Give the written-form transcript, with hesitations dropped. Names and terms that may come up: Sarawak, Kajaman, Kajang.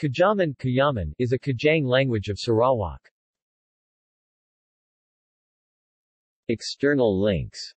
Kajaman is a Kajang language of Sarawak. External links.